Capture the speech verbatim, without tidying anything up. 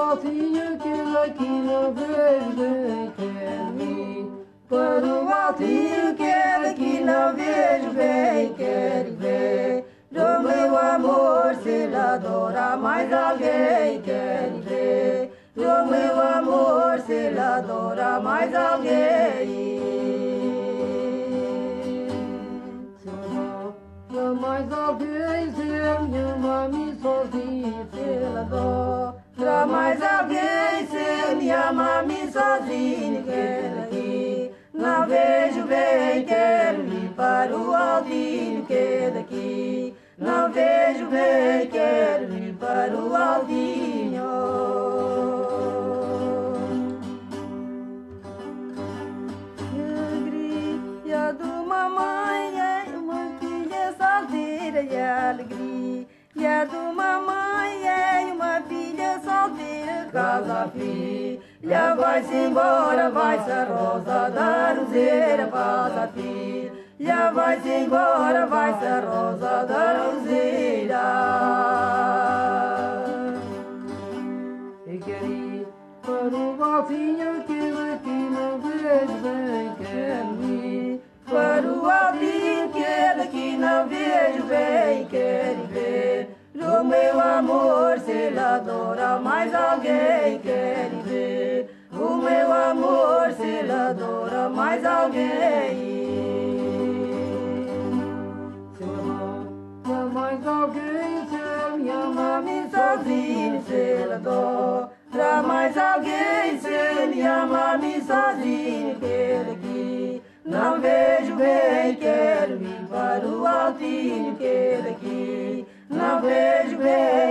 Altinho, que daqui não vejo bem, quero ver. Para o Altinho, que daqui não vejo bem, quero ver. Do meu amor se lhe adora mais alguém, quero ver. Do meu amor se lhe adora mais alguém. Só mais alguém se ama me sozinho pela dor. Pra mais alguém se me ama a mim sozinho, quero aqui. Não vejo bem, quero ir para o Altinho, quero aqui. Não vejo bem, quero ir para o Altinho. Casa filha, vai-se embora, vai-se a rosa da roseira, casa filha, vai-se embora, vai-se a rosa da roseira. Eu quero ir para o Altinho, que daqui não vejo bem, quero ir para o Altinho, que daqui não vejo bem, quero ver. Do meu amor se lhe adora mais alguém, quero ver. O meu amor se lhe adora mais alguém. Se ama mais alguém, se me ama a mim sozinho, se lhe adora mais alguém, se me ama a mim sozinho, quero aqui. Não vejo bem, quero ir para o Altinho, quero aqui. Não vejo bem.